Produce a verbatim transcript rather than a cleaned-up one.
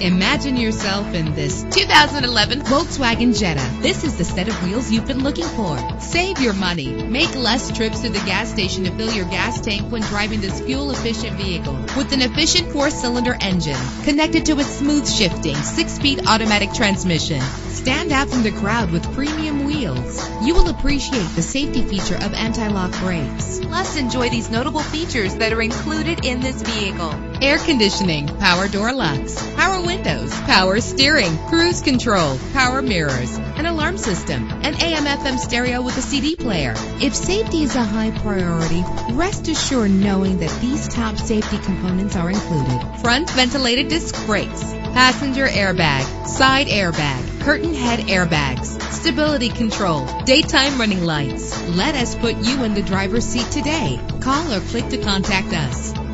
Imagine yourself in this two thousand eleven Volkswagen Jetta. This is the set of wheels you've been looking for. Save your money. Make less trips to the gas station to fill your gas tank when driving this fuel-efficient vehicle. With an efficient four-cylinder engine connected to its smooth-shifting six-speed automatic transmission, stand out from the crowd with premium wheels. You will appreciate the safety feature of anti-lock brakes. Plus, enjoy these notable features that are included in this vehicle: air conditioning, power door locks, power windows, power steering, cruise control, power mirrors, an alarm system, an A M F M stereo with a C D player. If safety is a high priority, rest assured knowing that these top safety components are included: front ventilated disc brakes, passenger airbag, side airbag, curtain head airbags, stability control, daytime running lights. Let us put you in the driver's seat today. Call or click to contact us.